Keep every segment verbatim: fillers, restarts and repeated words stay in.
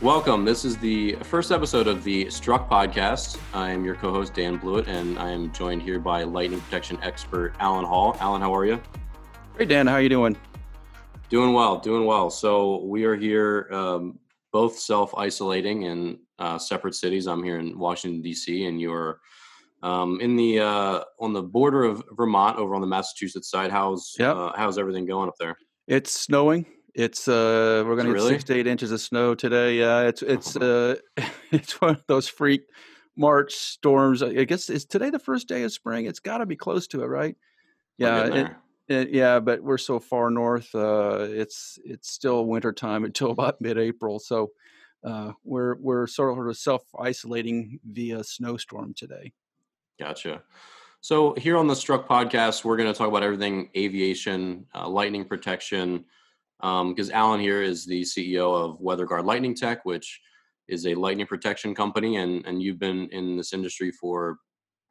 Welcome. This is the first episode of the Struck Podcast. I am your co-host, Dan Blewett, and I am joined here by lightning protection expert, Alan Hall. Alan, how are you? Hey, Dan. How are you doing? Doing well. Doing well. So we are here um, both self-isolating in uh, separate cities. I'm here in Washington, D C, and you're um, in the uh, on the border of Vermont over on the Massachusetts side. How's, yep. uh, how's everything going up there? It's snowing. It's uh, we're going to really? get six to eight inches of snow today. Yeah, uh, it's it's uh, it's one of those freak March storms. I guess is today the first day of spring. It's got to be close to it, right? Yeah, it, it, yeah. But we're so far north. Uh, it's it's still winter time until about mid-April. So uh, we're we're sort of self-isolating via snowstorm today. Gotcha. So here on the Struck Podcast, we're going to talk about everything aviation, uh, lightning protection. Because um, Alan here is the C E O of WeatherGuard Lightning Tech, which is a lightning protection company, and and you've been in this industry for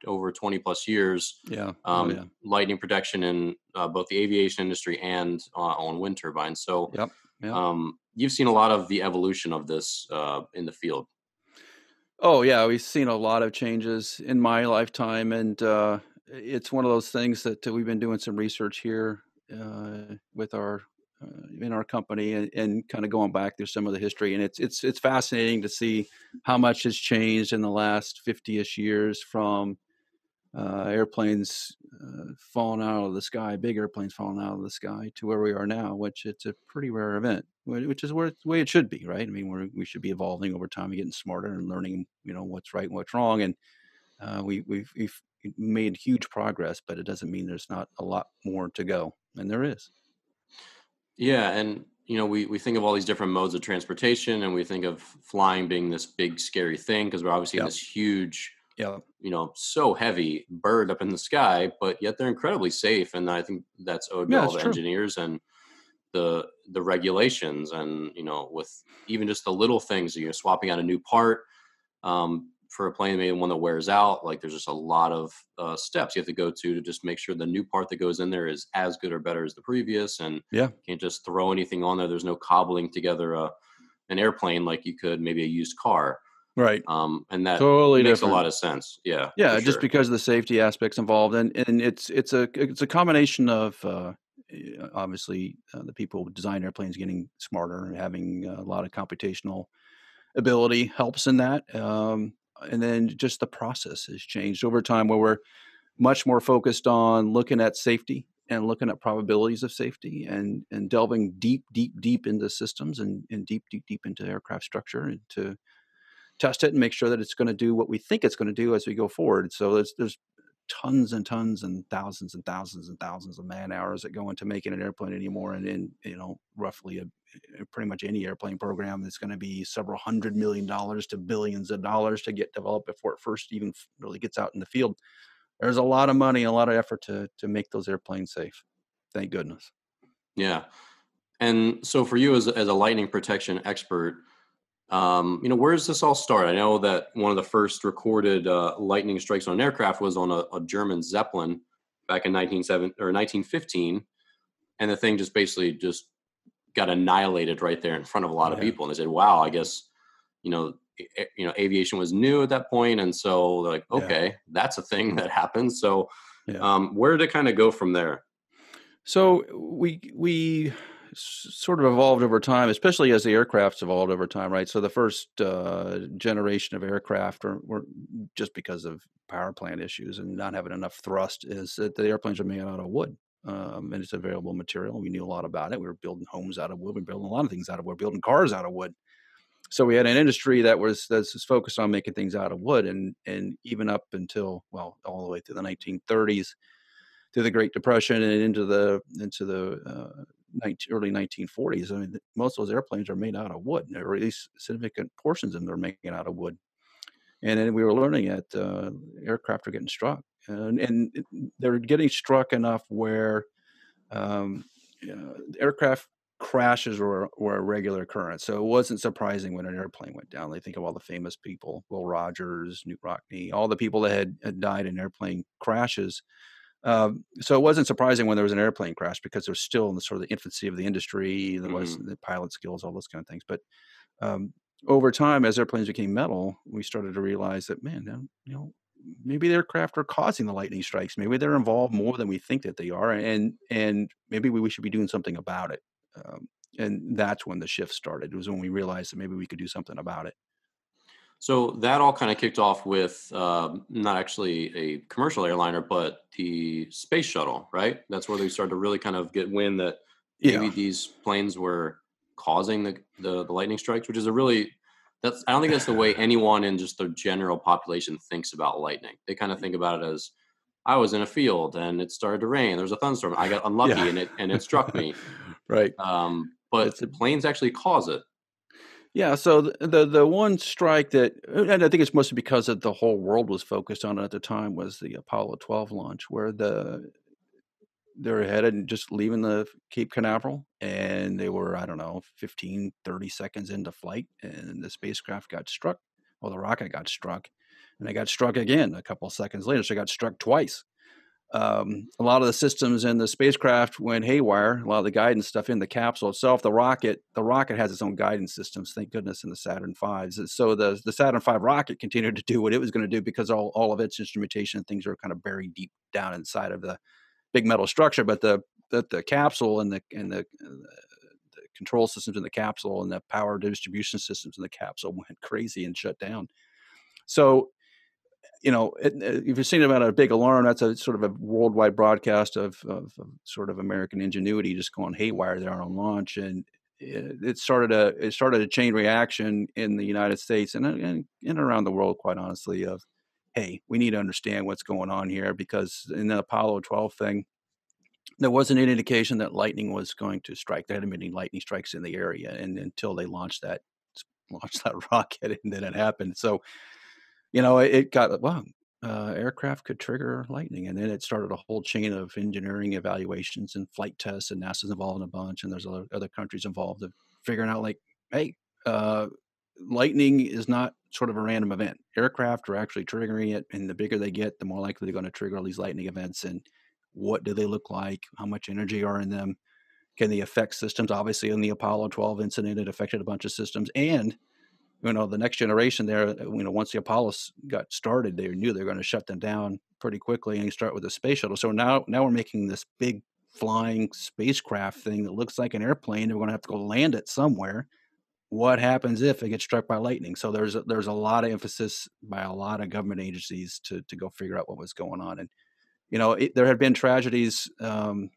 over twenty plus years. Yeah, um, oh, yeah. Lightning protection in uh, both the aviation industry and uh, on wind turbines. So, yep, yep. Um, you've seen a lot of the evolution of this uh, in the field. Oh yeah, we've seen a lot of changes in my lifetime, and uh, it's one of those things that we've been doing some research here uh, with our. in our company and, and kind of going back through some of the history. And it's, it's, it's fascinating to see how much has changed in the last fifty-ish years from uh, airplanes uh, falling out of the sky, big airplanes falling out of the sky to where we are now, which it's a pretty rare event, which is where the way it should be, right? I mean, we're, we should be evolving over time and getting smarter and learning, you know, what's right and what's wrong. And uh, we, we've, we've made huge progress, but it doesn't mean there's not a lot more to go. And there is. Yeah. And, you know, we, we think of all these different modes of transportation and we think of flying being this big, scary thing because we're obviously yep. this huge, yep. you know, so heavy bird up in the sky, but yet they're incredibly safe. And I think that's owed to yeah, all the true. engineers and the the regulations and, you know, with even just the little things, you know, swapping out a new part um, for a plane, maybe one that wears out. Like there's just a lot of uh, steps you have to go to to just make sure the new part that goes in there is as good or better as the previous. And yeah, you can't just throw anything on there. There's no cobbling together a, an airplane like you could maybe a used car. Right. Um, and that totally makes different. a lot of sense. Yeah. Yeah. Just sure. because of the safety aspects involved. And, and it's, it's a, it's a combination of uh, obviously uh, the people who design airplanes getting smarter and having a lot of computational ability helps in that. Um, And then just the process has changed over time where we're much more focused on looking at safety and looking at probabilities of safety and, and delving deep, deep, deep into systems and, and deep, deep, deep into aircraft structure and to test it and make sure that it's going to do what we think it's going to do as we go forward. So there's, there's tons and tons and thousands and thousands and thousands of man hours that go into making an airplane anymore. And, and you know, roughly a pretty much any airplane program that's going to be several hundred million dollars to billions of dollars to get developed before it first even really gets out in the field. There's a lot of money, a lot of effort to to make those airplanes safe. Thank goodness. Yeah. And so for you as, as a lightning protection expert, um, you know, where does this all start? I know that one of the first recorded uh, lightning strikes on an aircraft was on a, a German Zeppelin back in nineteen fifteen. And the thing just basically just got annihilated right there in front of a lot yeah. of people. And they said, wow, I guess, you know, a, you know, aviation was new at that point. And so they're like, okay, yeah. that's a thing that happens. So yeah. um, where did it kind of go from there? So we, we sort of evolved over time, especially as the aircraft's evolved over time, right? So the first uh, generation of aircraft were, were just because of power plant issues and not having enough thrust is that the airplanes are made out of wood. Um, and it's available material. We knew a lot about it. We were building homes out of wood. We were building a lot of things out of wood. We were building cars out of wood. So we had an industry that was that's focused on making things out of wood. And and even up until, well, all the way through the nineteen thirties, through the Great Depression and into the into the uh, nineteen, early nineteen forties, I mean, most of those airplanes are made out of wood, or at least significant portions of them are making out of wood. And then we were learning that uh, aircraft are getting struck. And, and they're getting struck enough where um, you know, aircraft crashes were, were a regular occurrence. So it wasn't surprising when an airplane went down. They think of all the famous people, Will Rogers, Newt Rockne, all the people that had, had died in airplane crashes Um, so it wasn't surprising when there was an airplane crash, because there's still in the sort of the infancy of the industry, there was mm-hmm. the pilot skills, all those kind of things. But um, over time, as airplanes became metal, we started to realize that, man, you know, maybe the aircraft are causing the lightning strikes. Maybe they're involved more than we think that they are. And, and maybe we, we should be doing something about it. Um, and that's when the shift started. It was when we realized that maybe we could do something about it. So that all kind of kicked off with uh, not actually a commercial airliner, but the space shuttle, right? That's where they started to really kind of get wind that maybe yeah. these planes were causing the, the, the lightning strikes, which is a really, that's, I don't think that's the way anyone in just the general population thinks about lightning. They kind of think about it as, I was in a field and it started to rain. There was a thunderstorm. I got unlucky yeah. and it and it struck me. Right. Um, but it's, the planes actually cause it. Yeah, so the, the the one strike that, and I think it's mostly because of the whole world was focused on it at the time, was the Apollo twelve launch, where the they're headed and just leaving the Cape Canaveral, and they were, I don't know, fifteen, thirty seconds into flight, and the spacecraft got struck, or well, the rocket got struck, and it got struck again a couple of seconds later, so it got struck twice. Um, a lot of the systems in the spacecraft went haywire. A lot of the guidance stuff in the capsule itself, the rocket, the rocket has its own guidance systems, thank goodness, in the Saturn fives. So the, the Saturn five rocket continued to do what it was going to do, because all, all of its instrumentation and things are kind of buried deep down inside of the big metal structure. But the, the, the capsule and the, and the, the control systems in the capsule and the power distribution systems in the capsule went crazy and shut down. So, you know, it, if you're seeing about a big alarm, that's a sort of a worldwide broadcast of, of, of sort of American ingenuity just going haywire there on launch, and it, it started a it started a chain reaction in the United States and, and and around the world, quite honestly, of, hey, we need to understand what's going on here, because in the Apollo twelve thing, there wasn't any indication that lightning was going to strike. There hadn't been any lightning strikes in the area, and until they launched that launched that rocket, and then it happened. So, you know, it got, wow, uh, aircraft could trigger lightning. And then it started a whole chain of engineering evaluations and flight tests, and NASA's involved in a bunch, and there's other, other countries involved in figuring out, like, hey, uh, lightning is not sort of a random event. Aircraft are actually triggering it, and the bigger they get, the more likely they're going to trigger all these lightning events. And what do they look like? How much energy are in them? Can they affect systems? Obviously, in the Apollo twelve incident, it affected a bunch of systems. And you know, the next generation there, you know, once the Apollo got started, they knew they were going to shut them down pretty quickly, and you start with the space shuttle. So now, now we're making this big flying spacecraft thing that looks like an airplane, and we're going to have to go land it somewhere. What happens if it gets struck by lightning? So there's a, there's a lot of emphasis by a lot of government agencies to to go figure out what was going on. And, you know, it, there had been tragedies um,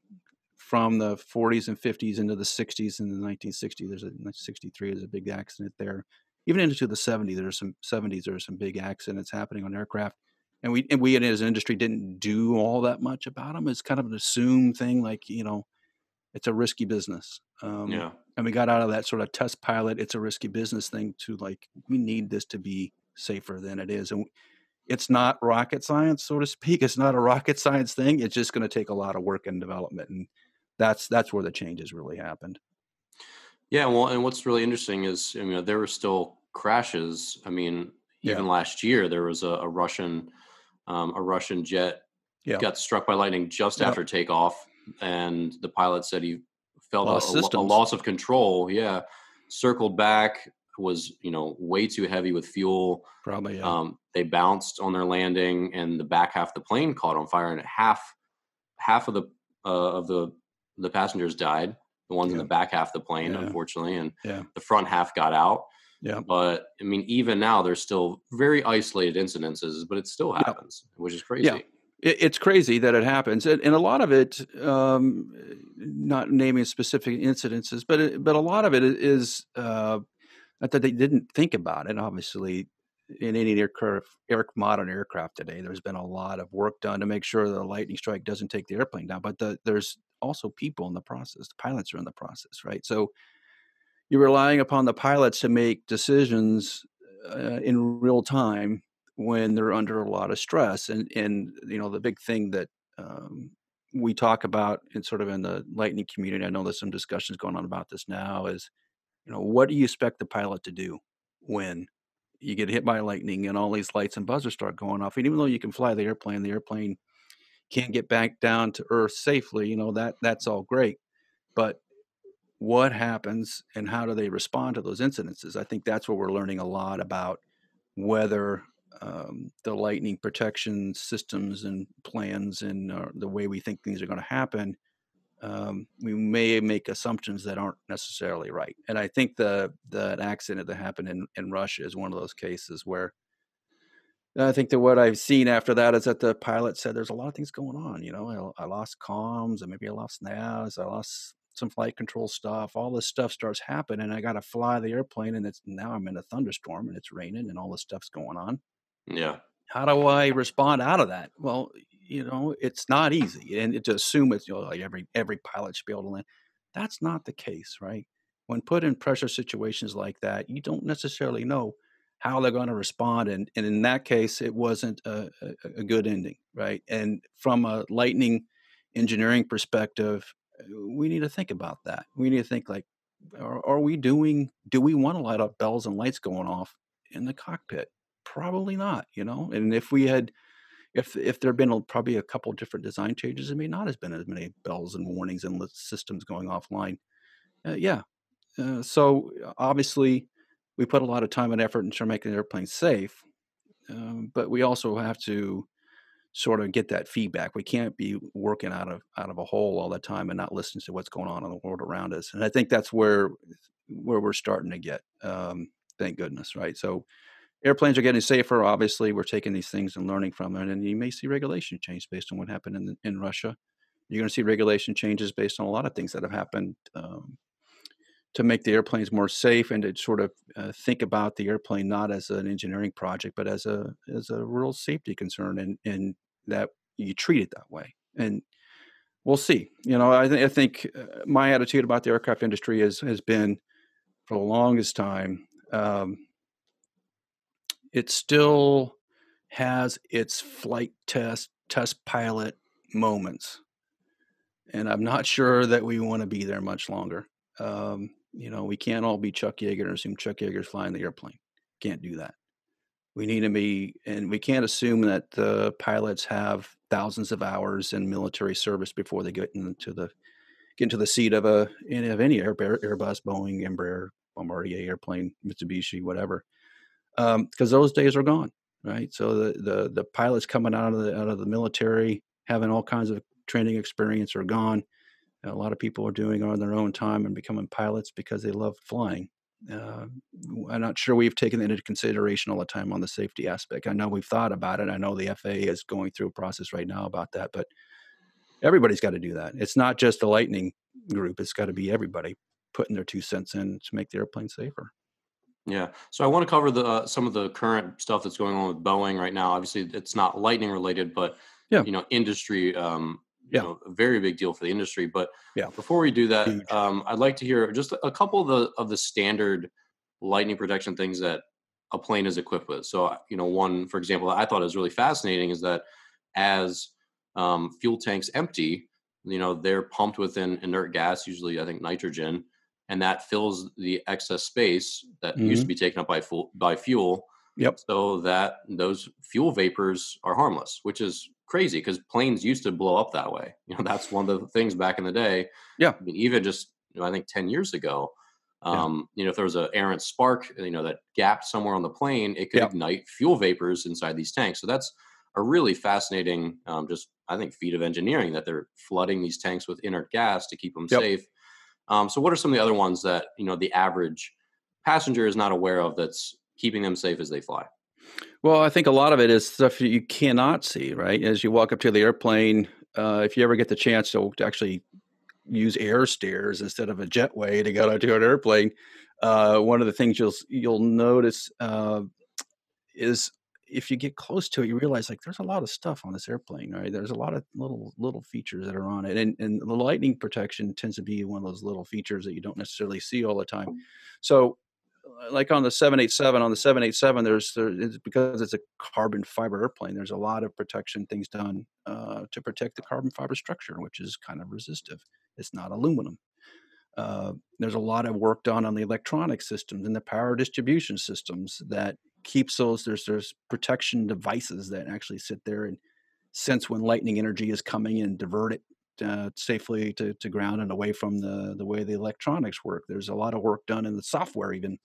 from the forties and fifties into the sixties and the nineteen sixties. There's a sixty-three, there's a big accident there. Even into the seventies, there are some seventies. There are some big accidents happening on aircraft, and we and we as an industry didn't do all that much about them. It's kind of an assumed thing, like, you know, it's a risky business. Um, yeah. And we got out of that sort of test pilot, it's a risky business thing, to like, we need this to be safer than it is, and it's not rocket science, so to speak. It's not a rocket science thing. It's just going to take a lot of work and development, and that's that's where the changes really happened. Yeah, well, and what's really interesting is, you know, there were still crashes. I mean, even yeah. last year there was a, a Russian, um, a Russian jet yeah. got struck by lightning just yeah. after takeoff, and the pilot said he felt a, a, a loss of control. Yeah, circled back, was, you know, way too heavy with fuel. Probably. Yeah. Um, they bounced on their landing, and the back half of the plane caught on fire, and half half of the uh, of the the passengers died. The ones yeah. in the back half of the plane, yeah. unfortunately, and yeah. the front half got out. Yeah. But I mean, even now there's still very isolated incidences, but it still happens, yeah. which is crazy. Yeah. It, it's crazy that it happens. And, and a lot of it, um, not naming specific incidences, but, it, but a lot of it is, uh, not that they didn't think about it. Obviously, in any aircraft, air, modern aircraft today, there's been a lot of work done to make sure that a lightning strike doesn't take the airplane down, but the, there's, also people in the process. The pilots are in the process, right? So you're relying upon the pilots to make decisions uh, in real time when they're under a lot of stress. And, and you know, the big thing that um, we talk about in sort of in the lightning community, I know there's some discussions going on about this now, is, you know, what do you expect the pilot to do when you get hit by lightning and all these lights and buzzers start going off? And even though you can fly the airplane, the airplane can't get back down to Earth safely, you know, that that's all great. But what happens and how do they respond to those incidences? I think that's what we're learning a lot about, whether um, the lightning protection systems and plans and uh, the way we think things are going to happen, um, we may make assumptions that aren't necessarily right. And I think the, the accident that happened in, in Russia is one of those cases where I think that what I've seen after that is that the pilot said, there's a lot of things going on. You know, I, I lost comms, and maybe I lost N A S, I lost some flight control stuff. All this stuff starts happening. I got to fly the airplane, and it's now I'm in a thunderstorm and it's raining and all this stuff's going on. Yeah. How do I respond out of that? Well, you know, it's not easy. And to assume it's, you know, like every, every pilot should be able to land. That's not the case, right? When put in pressure situations like that, you don't necessarily know how they're going to respond. And, and in that case, it wasn't a, a, a good ending, right? And from a lightning engineering perspective, we need to think about that. We need to think like, are, are we doing, do we want to light up bells and lights going off in the cockpit? Probably not, you know? And if we had, if, if there'd been a, probably a couple of different design changes, it may not have been as many bells and warnings and systems going offline. Uh, yeah. Uh, so obviously we put a lot of time and effort into making the airplane safe, um, but we also have to sort of get that feedback. We can't be working out of out of a hole all the time and not listening to what's going on in the world around us. And I think that's where where we're starting to get. Um, thank goodness, right? So airplanes are getting safer. Obviously, we're taking these things and learning from it. And you may see regulation change based on what happened in in Russia. You're going to see regulation changes based on a lot of things that have happened um, to make the airplanes more safe, and to sort of uh, think about the airplane not as an engineering project, but as a as a real safety concern, and and that you treat it that way. And we'll see. You know, I, th I think uh, my attitude about the aircraft industry is, has been for the longest time, um, it still has its flight test, test pilot moments. And I'm not sure that we want to be there much longer. Um, you know, we can't all be Chuck Yeager and assume Chuck Yeager's flying the airplane. Can't do that. We need to be, and we can't assume that the pilots have thousands of hours in military service before they get into the get into the seat of a of any Airbus, Boeing, Embraer, Bombardier airplane, Mitsubishi, whatever, because um, those days are gone, right? So the, the the pilots coming out of the out of the military, having all kinds of training experience, are gone. And a lot of people are doing on their own time and becoming pilots because they love flying. Uh, I'm not sure we've taken that into consideration all the time on the safety aspect. I know we've thought about it. I know the F A A is going through a process right now about that, but everybody's got to do that. It's not just the lightning group. It's got to be everybody putting their two cents in to make the airplane safer. Yeah. So I want to cover the, uh, some of the current stuff that's going on with Boeing right now. Obviously it's not lightning related, but yeah. you know, industry, um, You yeah. know, a very big deal for the industry. But yeah. before we do that, um, I'd like to hear just a couple of the of the standard lightning protection things that a plane is equipped with. So, you know, one, for example, I thought it was really fascinating is that as um, fuel tanks empty, you know, they're pumped with an inert gas, usually I think nitrogen, and that fills the excess space that mm-hmm. used to be taken up by fuel, by fuel. Yep. So that those fuel vapors are harmless, which is crazy because planes used to blow up that way. You know, that's one of the things back in the day. Yeah. I mean, even just, you know, I think ten years ago, um, yeah. you know, if there was an errant spark, you know, that gap somewhere on the plane, it could yeah. ignite fuel vapors inside these tanks. So that's a really fascinating, um, just, I think, feat of engineering that they're flooding these tanks with inert gas to keep them yep. safe. Um, so what are some of the other ones that, you know, the average passenger is not aware of that's keeping them safe as they fly? Well, I think a lot of it is stuff you cannot see, right? As you walk up to the airplane, uh, if you ever get the chance to actually use air stairs instead of a jetway to go to an airplane, uh, one of the things you'll you'll notice uh, is if you get close to it, you realize like there's a lot of stuff on this airplane, right? There's a lot of little little features that are on it, and and the lightning protection tends to be one of those little features that you don't necessarily see all the time. So. Like on the seven eighty-seven, on the seven eighty-seven, there's there, it's because it's a carbon fiber airplane. There's a lot of protection things done uh, to protect the carbon fiber structure, which is kind of resistive. It's not aluminum. Uh, there's a lot of work done on the electronic systems and the power distribution systems that keeps those. There's there's protection devices that actually sit there and sense when lightning energy is coming and divert it uh, safely to, to ground and away from the, the way the electronics work. There's a lot of work done in the software even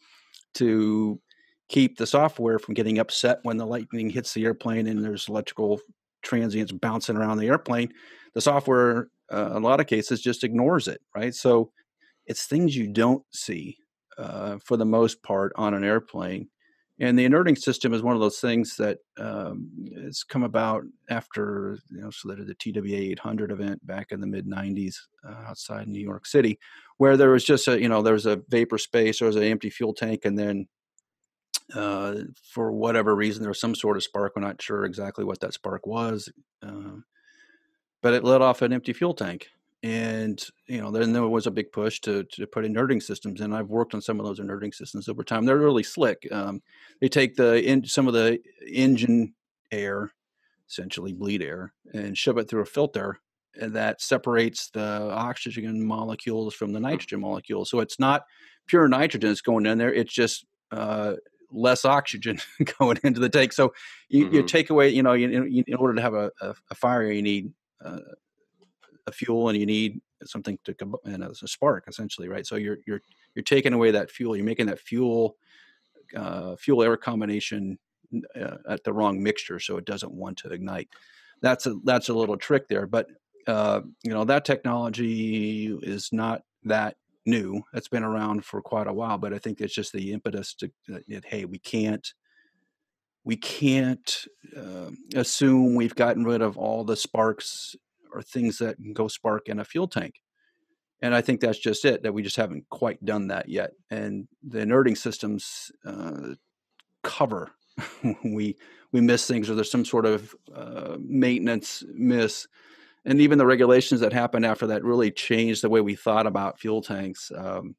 to keep the software from getting upset when the lightning hits the airplane and there's electrical transients bouncing around the airplane. The software, uh, in a lot of cases, just ignores it, right? So it's things you don't see uh, for the most part on an airplane. And the inerting system is one of those things that um, it's come about after, you know, so that the T W A eight hundred event back in the mid nineties uh, outside New York City, where there was just a, you know, there was a vapor space, there was an empty fuel tank, and then uh, for whatever reason, there was some sort of spark. We're not sure exactly what that spark was, uh, but it let off an empty fuel tank. And, you know, then there was a big push to, to put inerting systems in. I've worked on some of those inerting systems over time. They're really slick. Um, they take the in, some of the engine air, essentially bleed air, and shove it through a filter, and that separates the oxygen molecules from the nitrogen molecules. So it's not pure nitrogen that's going in there. It's just uh, less oxygen going into the tank. So you, mm-hmm. you take away, you know, you, you, in order to have a, a, a fire, you need uh, a fuel, and you need something to come and a spark, essentially, right? So you're you're you're taking away that fuel. You're making that fuel uh, fuel air combination uh, at the wrong mixture, so it doesn't want to ignite. That's a that's a little trick there, but uh, you know, that technology is not that new. It's been around for quite a while, but I think it's just the impetus to uh, it, hey, we can't. We can't uh, assume we've gotten rid of all the sparks or things that can go spark in a fuel tank. And I think that's just it, that we just haven't quite done that yet. And the inerting systems uh, cover when we, we miss things, or there's some sort of uh, maintenance miss. And even the regulations that happened after that really changed the way we thought about fuel tanks. Um,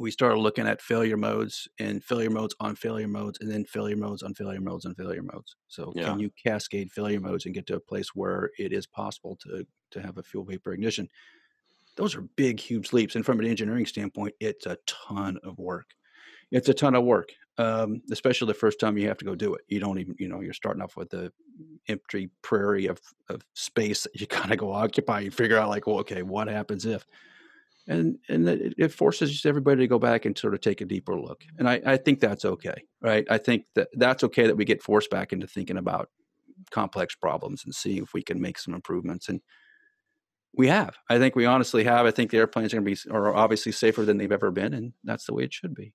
we started looking at failure modes and failure modes on failure modes and then failure modes on failure modes on failure modes. So yeah. Can you cascade failure modes and get to a place where it is possible to, to have a fuel vapor ignition? Those are big, huge leaps. And from an engineering standpoint, it's a ton of work. It's a ton of work, um, especially the first time you have to go do it. You don't even, you know, you're starting off with the empty prairie of, of space that you kind of go occupy. You figure out like, well, okay, what happens if? And and it, it forces everybody to go back and sort of take a deeper look. And I, I think that's okay, right? I think that that's okay that we get forced back into thinking about complex problems and seeing if we can make some improvements. And we have. I think we honestly have. I think the airplanes are going to be are obviously safer than they've ever been, and that's the way it should be.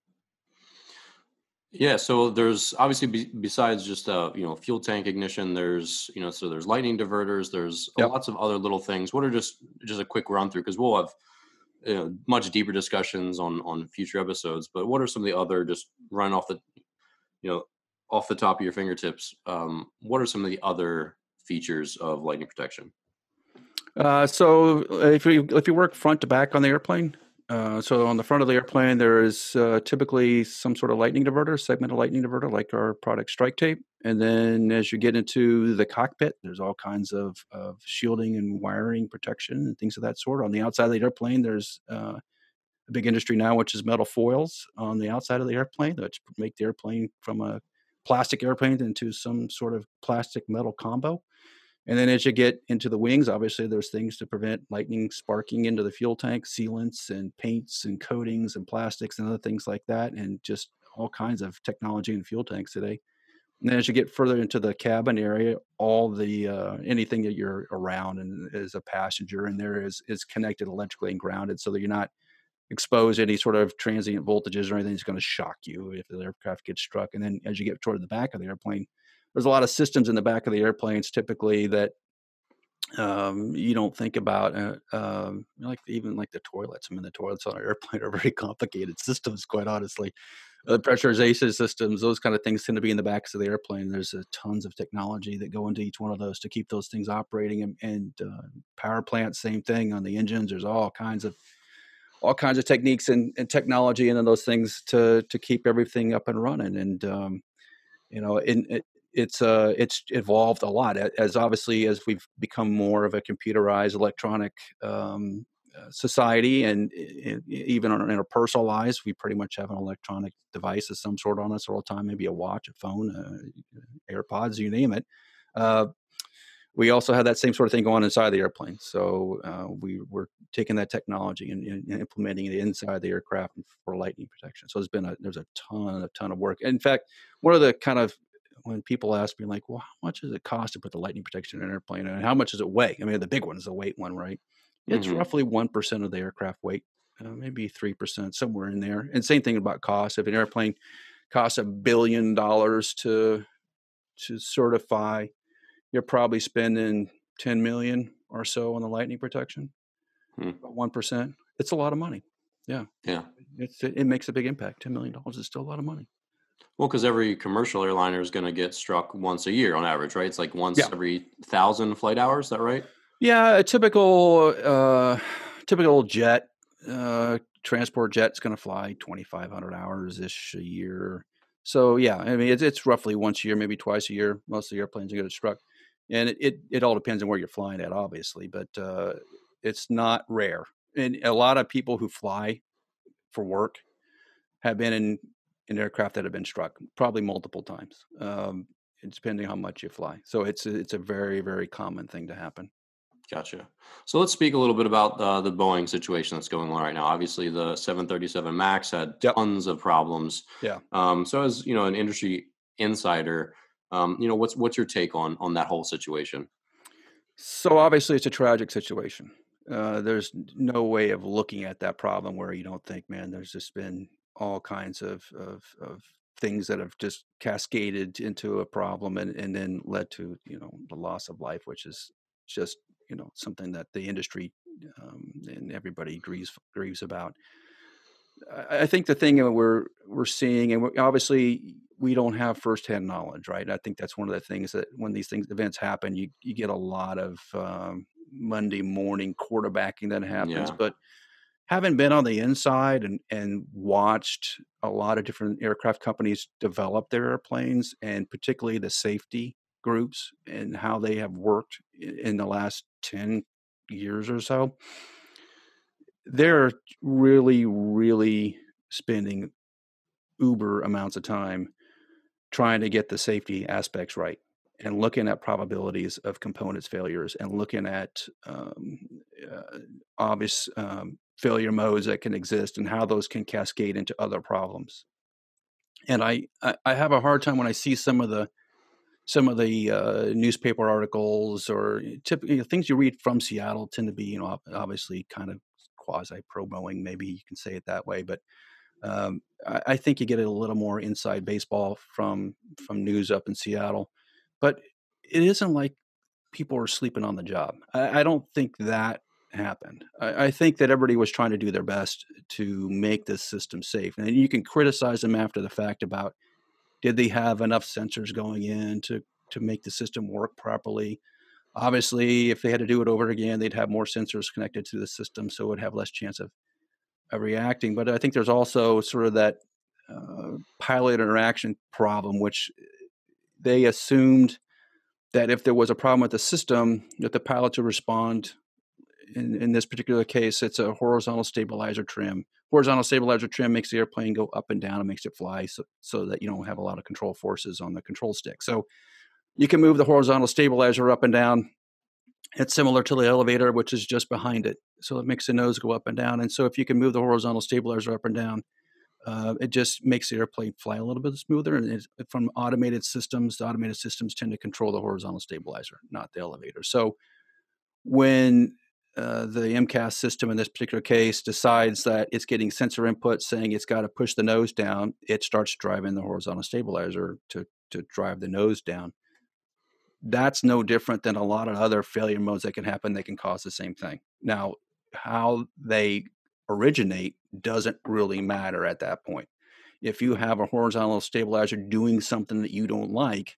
Yeah. So there's obviously be, besides just uh you know fuel tank ignition, there's you know so there's lightning diverters. There's yep. lots of other little things. What are just just a quick run through, because we'll have. You know, much deeper discussions on, on future episodes, but what are some of the other, just run off the, you know, off the top of your fingertips, um, what are some of the other features of lightning protection? Uh, so if you, if you work front to back on the airplane, uh, so on the front of the airplane, there is uh, typically some sort of lightning diverter, segment of lightning diverter, like our product Strike Tape. And then as you get into the cockpit, there's all kinds of, of shielding and wiring protection and things of that sort. On the outside of the airplane, there's uh, a big industry now, which is metal foils on the outside of the airplane, which make the airplane from a plastic airplane into some sort of plastic metal combo. And then as you get into the wings, obviously there's things to prevent lightning sparking into the fuel tank, sealants and paints and coatings and plastics and other things like that, and just all kinds of technology in fuel tanks today. And then as you get further into the cabin area, all the uh, anything that you're around and as a passenger and there is is connected electrically and grounded, so that you're not exposed to any sort of transient voltages or anything that's going to shock you if the aircraft gets struck. And then as you get toward the back of the airplane, there's a lot of systems in the back of the airplanes typically that um, you don't think about, uh, um, like even like the toilets. I mean, the toilets on an airplane are very complicated systems, quite honestly. The pressurization systems, those kind of things tend to be in the backs of the airplane. There's uh, tons of technology that go into each one of those to keep those things operating. And, and uh, power plants, same thing on the engines. There's all kinds of all kinds of techniques and, and technology and those things to to keep everything up and running. And um, you know, in it, It's uh, it's evolved a lot, as obviously as we've become more of a computerized electronic um, uh, society, and it, it, even on, in our personal lives, we pretty much have an electronic device of some sort on us all the time, maybe a watch, a phone, uh, AirPods, you name it. Uh, we also had that same sort of thing going on inside the airplane. So uh, we were taking that technology and, and implementing it inside the aircraft for lightning protection. So there's been a, there's a ton, a ton of work. And in fact, one of the kind of, when people ask me like, well, how much does it cost to put the lightning protection in an airplane and how much does it weigh? I mean, the big one is the weight one, right? It's mm-hmm. roughly one percent of the aircraft weight, uh, maybe three percent, somewhere in there. And same thing about cost. If an airplane costs a billion dollars to, to certify, you're probably spending ten million or so on the lightning protection, hmm. about one percent. It's a lot of money. Yeah. Yeah. It's, it, it makes a big impact. ten million dollars is still a lot of money. Well, because every commercial airliner is going to get struck once a year on average, right? It's like once yeah. every thousand flight hours. Is that right? Yeah. A typical, uh, typical jet, uh, transport jet's going to fly twenty-five hundred hours ish a year. So yeah, I mean, it's, it's roughly once a year, maybe twice a year. Most of the airplanes are going to struck. And it, it, it all depends on where you're flying at, obviously, but uh, it's not rare. And a lot of people who fly for work have been in, in aircraft that have been struck probably multiple times, um, depending on how much you fly. So it's, it's a very, very common thing to happen. Gotcha. So let's speak a little bit about uh, the Boeing situation that's going on right now. Obviously, the seven thirty-seven MAX had yep. tons of problems. Yeah. Um, so as you know, an industry insider, um, you know, what's what's your take on on that whole situation? So obviously, it's a tragic situation. Uh, there's no way of looking at that problem where you don't think, man, there's just been all kinds of of, of things that have just cascaded into a problem and and then led to, you know, the loss of life, which is just, you know, something that the industry um, and everybody grieves grieves about. I, I think the thing that we're we're seeing, and we're, obviously we don't have firsthand knowledge, right? And I think that's one of the things that when these things events happen, you you get a lot of um, Monday morning quarterbacking that happens. Yeah. But having been on the inside and and watched a lot of different aircraft companies develop their airplanes, and particularly the safety groups and how they have worked in the last ten years or so, they're really, really spending uber amounts of time trying to get the safety aspects right and looking at probabilities of components failures and looking at um, uh, obvious um, failure modes that can exist and how those can cascade into other problems. And I, I, I have a hard time when I see some of the Some of the uh, newspaper articles or tip, you know, things you read from Seattle tend to be, you know, obviously kind of quasi-pro Boeing, maybe you can say it that way. But um, I, I think you get a little more inside baseball from from news up in Seattle. But it isn't like people are sleeping on the job. I, I don't think that happened. I, I think that everybody was trying to do their best to make this system safe. And you can criticize them after the fact about, did they have enough sensors going in to, to make the system work properly? Obviously, if they had to do it over again, they'd have more sensors connected to the system, so it would have less chance of, of reacting. But I think there's also sort of that uh, pilot interaction problem, which they assumed that if there was a problem with the system, that the pilots would respond. In, in this particular case, it's a horizontal stabilizer trim. Horizontal stabilizer trim makes the airplane go up and down and makes it fly so, so that you don't have a lot of control forces on the control stick. So you can move the horizontal stabilizer up and down. It's similar to the elevator, which is just behind it. So it makes the nose go up and down. And so if you can move the horizontal stabilizer up and down, uh, it just makes the airplane fly a little bit smoother. And it's, from automated systems, the automated systems tend to control the horizontal stabilizer, not the elevator. So when Uh, the M CAS system in this particular case decides that it's getting sensor input saying it's got to push the nose down, it starts driving the horizontal stabilizer to, to drive the nose down. That's no different than a lot of other failure modes that can happen that can cause the same thing. Now, how they originate doesn't really matter at that point. If you have a horizontal stabilizer doing something that you don't like,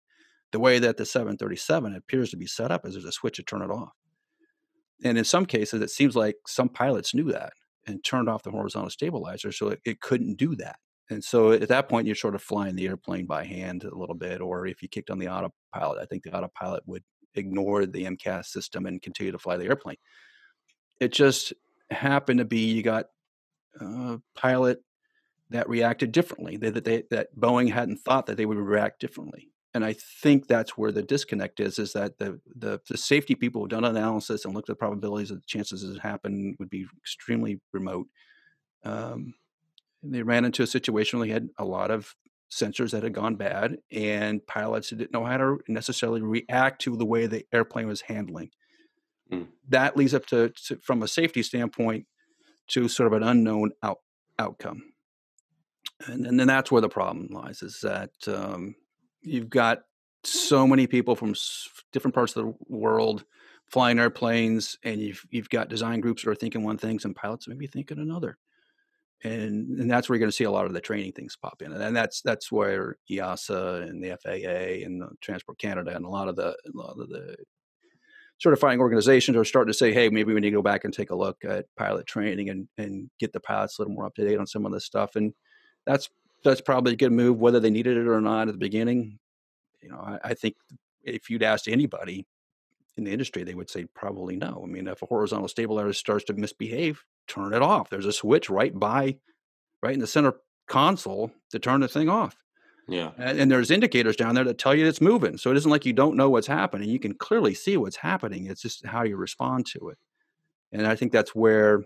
the way that the seven thirty-seven appears to be set up is there's a switch to turn it off. And in some cases, it seems like some pilots knew that and turned off the horizontal stabilizer, so it, it couldn't do that. And so at that point, you're sort of flying the airplane by hand a little bit, or if you kicked on the autopilot, I think the autopilot would ignore the M CAS system and continue to fly the airplane. It just happened to be you got a pilot that reacted differently, that, that, they, that Boeing hadn't thought that they would react differently. And I think that's where the disconnect is, is that the, the, the safety people who've done an analysis and looked at the probabilities of the chances it happened would be extremely remote. Um, they ran into a situation where they had a lot of sensors that had gone bad and pilots didn't know how to necessarily react to the way the airplane was handling. Mm. That leads up to, to, from a safety standpoint, to sort of an unknown out, outcome. And, and then that's where the problem lies, is that um, you've got so many people from s- different parts of the world flying airplanes, and you've, you've got design groups that are thinking one thing and pilots maybe thinking another. And, and that's where you're going to see a lot of the training things pop in. And, and that's that's where EASA and the F A A and the Transport Canada and a lot of the a lot of the certifying organizations are starting to say, hey, maybe we need to go back and take a look at pilot training and, and get the pilots a little more up to date on some of this stuff. And that's that's probably a good move, whether they needed it or not at the beginning. You know, I, I think if you'd asked anybody in the industry, they would say probably no. I mean, if a horizontal stabilizer starts to misbehave, turn it off. There's a switch right by, right in the center console to turn the thing off. Yeah. And, and there's indicators down there that tell you it's moving. So it isn't like you don't know what's happening. You can clearly see what's happening. It's just how you respond to it. And I think that's where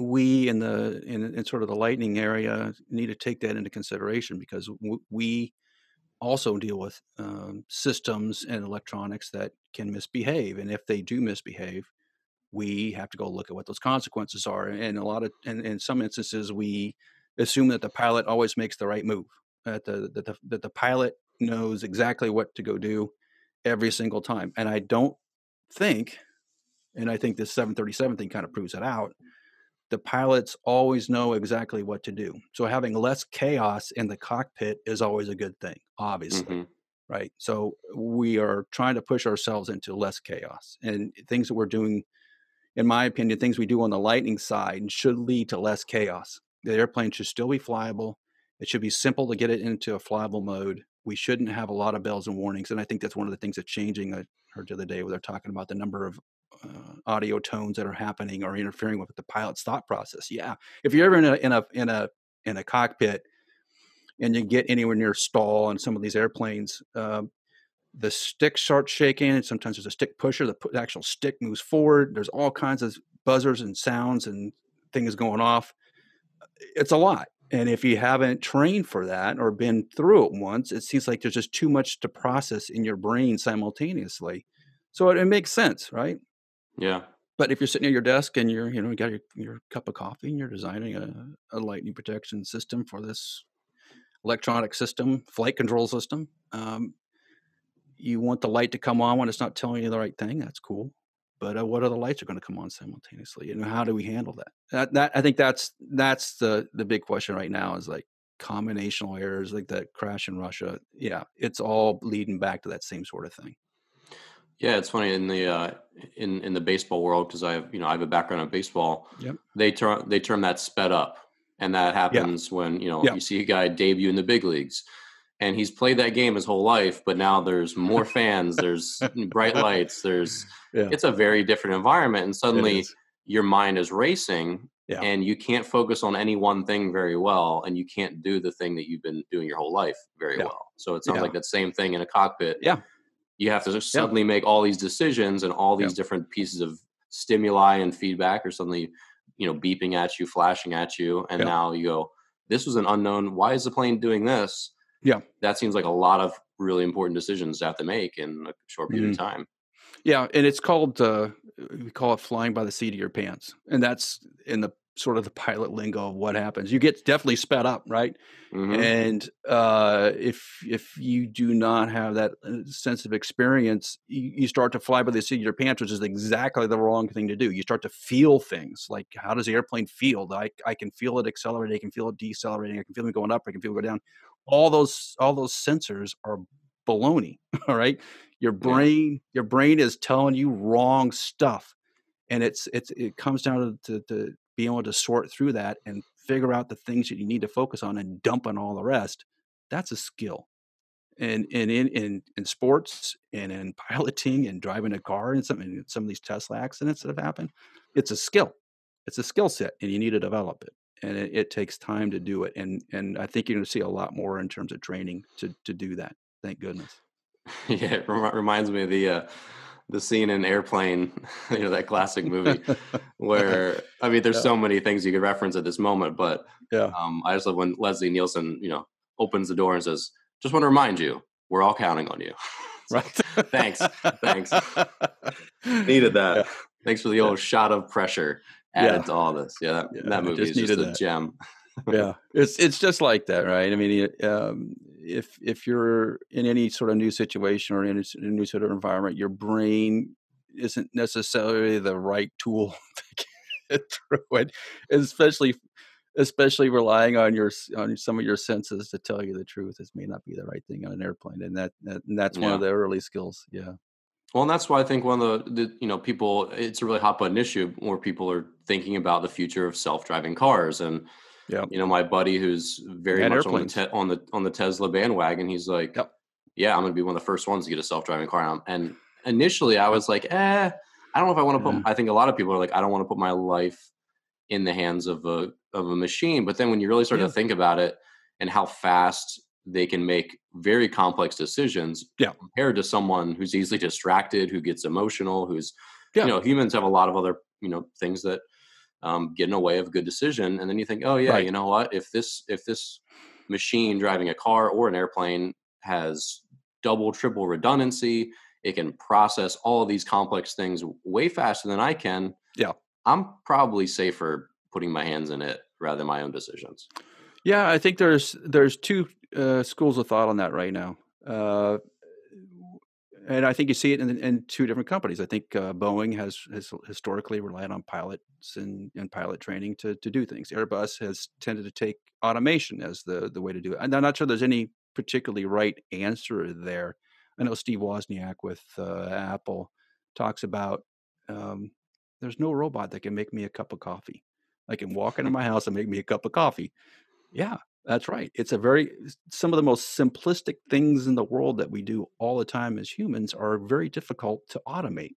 we in the, in, in sort of the lightning area need to take that into consideration, because w- we also deal with um, systems and electronics that can misbehave. And if they do misbehave, we have to go look at what those consequences are. And a lot of, and in some instances, we assume that the pilot always makes the right move, that the, that the, that the pilot knows exactly what to go do every single time. And I don't think, and I think this seven thirty-seven thing kind of proves it out, the pilots always know exactly what to do. So having less chaos in the cockpit is always a good thing, obviously. Mm-hmm. Right. So we are trying to push ourselves into less chaos, and things that we're doing, in my opinion, things we do on the lightning side should lead to less chaos. The airplane should still be flyable. It should be simple to get it into a flyable mode. We shouldn't have a lot of bells and warnings. And I think that's one of the things that's changing. I heard the other day where they're talking about the number of uh, audio tones that are happening or interfering with the pilot's thought process. Yeah. If you're ever in a, in a, in a, in a cockpit and you get anywhere near stall on some of these airplanes, um, the stick starts shaking, and sometimes there's a stick pusher. The actual stick moves forward. There's all kinds of buzzers and sounds and things going off. It's a lot. And if you haven't trained for that or been through it once, it seems like there's just too much to process in your brain simultaneously. So it, it makes sense, right? Yeah. But if you're sitting at your desk and you're, you know, you got your, your cup of coffee and you're designing a, a lightning protection system for this electronic system, flight control system, um, you want the light to come on when it's not telling you the right thing. That's cool. But uh, what other lights are going to come on simultaneously? And how do we handle that? That, that I think that's that's the, the big question right now, is like combinational errors, like that crash in Russia. Yeah, it's all leading back to that same sort of thing. Yeah, it's funny in the uh, in in the baseball world, because I have you know I have a background in baseball. Yep. They turn they term that sped up, and that happens yeah. when you know yeah. you see a guy debut in the big leagues. And he's played that game his whole life, but now there's more fans, there's bright lights, there's, yeah. it's a very different environment. And suddenly your mind is racing yeah. and you can't focus on any one thing very well. And you can't do the thing that you've been doing your whole life very yeah. well. So it sounds yeah. like that same thing in a cockpit. Yeah. You have to suddenly yeah. make all these decisions and all these yeah. different pieces of stimuli and feedback are suddenly, you know, beeping at you, flashing at you. And yeah. now you go, this was an unknown. Why is the plane doing this? Yeah. That seems like a lot of really important decisions to have to make in a short period mm-hmm. of time. Yeah. And it's called, uh, we call it flying by the seat of your pants. And that's in the sort of the pilot lingo of what happens. You get definitely sped up, right? Mm-hmm. And uh, if if you do not have that sense of experience, you, you start to fly by the seat of your pants, which is exactly the wrong thing to do. You start to feel things like, how does the airplane feel? I, I can feel it accelerating. I can feel it decelerating. I can feel it going up. I can feel it go down. All those all those sensors are baloney, all right? Your brain yeah. your brain is telling you wrong stuff. And it's it's it comes down to, to, to being able to sort through that and figure out the things that you need to focus on and dump on all the rest. That's a skill. And and in in, in sports and in piloting and driving a car and some, and some of these Tesla accidents that have happened, it's a skill. It's a skill set, and you need to develop it. And it, it takes time to do it. And and I think you're going to see a lot more in terms of training to to do that. Thank goodness. Yeah, it rem- reminds me of the uh, the scene in Airplane, you know, that classic movie where, I mean, there's yeah. so many things you could reference at this moment, but yeah. um, I just love when Leslie Nielsen, you know, opens the door and says, just want to remind you, we're all counting on you. Right. Thanks. Thanks. Needed that. Yeah. Thanks for the old yeah. shot of pressure added yeah. to all this. Yeah. That, yeah, that movie just is just a that. gem. Yeah. It's, it's just like that. Right. I mean, um, if, if you're in any sort of new situation or in a new sort of environment, your brain isn't necessarily the right tool to get through it, especially, especially relying on your, on some of your senses to tell you the truth. This may not be the right thing on an airplane. And that, that and that's yeah. one of the early skills. Yeah. Well, and that's why I think one of the, the, you know, people, it's a really hot button issue where people are thinking about the future of self-driving cars. And, yeah, you know, my buddy who's very and much on the, te- on the, on the Tesla bandwagon, he's like, yep. yeah, I'm going to be one of the first ones to get a self-driving car. And initially I was like, eh, I don't know if I want to put, yeah. I think a lot of people are like, I don't want to put my life in the hands of a, of a machine. But then when you really start yeah. to think about it and how fast they can make very complex decisions yeah. compared to someone who's easily distracted, who gets emotional, who's, yeah. you know, humans have a lot of other, you know, things that um, get in the way of good decision. And then you think, oh yeah, right. you know what, if this, if this machine driving a car or an airplane has double, triple redundancy, it can process all of these complex things way faster than I can. Yeah. I'm probably safer putting my hands in it rather than my own decisions. Yeah. I think there's, there's two, Uh, schools of thought on that right now. Uh, and I think you see it in, in two different companies. I think uh, Boeing has, has historically relied on pilots and, and pilot training to, to do things. Airbus has tended to take automation as the, the way to do it. And I'm not sure there's any particularly right answer there. I know Steve Wozniak with uh, Apple talks about um, there's no robot that can make me a cup of coffee. I can walk into my house and make me a cup of coffee. Yeah. That's right. It's a very, some of the most simplistic things in the world that we do all the time as humans are very difficult to automate.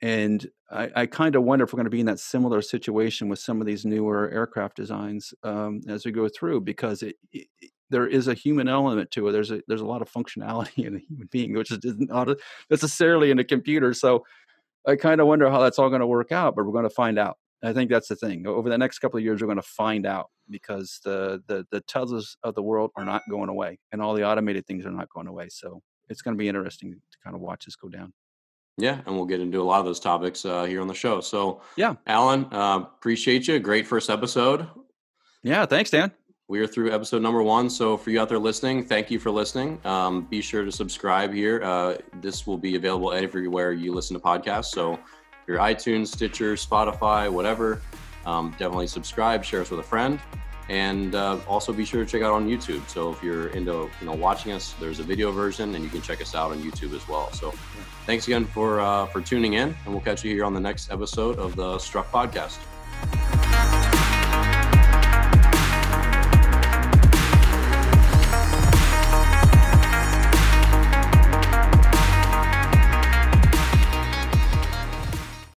And I, I kind of wonder if we're going to be in that similar situation with some of these newer aircraft designs um, as we go through, because it, it, there is a human element to it. There's a, there's a lot of functionality in a human being, which isn't necessarily in a computer. So I kind of wonder how that's all going to work out, but we're going to find out. I think that's the thing. Over the next couple of years, we're going to find out, because the, the, the Teslas of the world are not going away, and all the automated things are not going away. So it's going to be interesting to kind of watch this go down. Yeah. And we'll get into a lot of those topics uh, here on the show. So yeah, Alan, uh, appreciate you. Great first episode. Yeah. Thanks, Dan. We are through episode number one. So for you out there listening, thank you for listening. Um, be sure to subscribe here. Uh, this will be available everywhere you listen to podcasts. So your iTunes, Stitcher, Spotify, whatever. Um, definitely subscribe, share us with a friend, and uh, also be sure to check out on YouTube. So if you're into you know watching us, there's a video version, and you can check us out on YouTube as well. So thanks again for uh, for tuning in, and we'll catch you here on the next episode of the Struck Podcast.